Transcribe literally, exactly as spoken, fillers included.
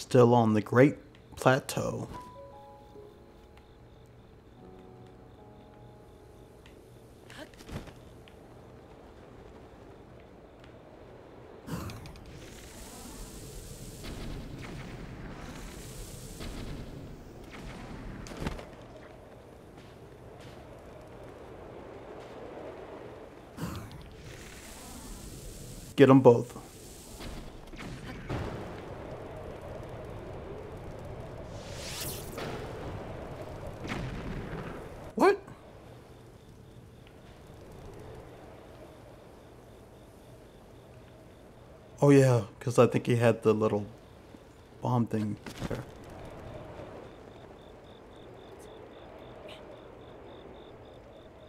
Still on the Great Plateau. Get them both. What? Oh yeah, because I think he had the little bomb thing there.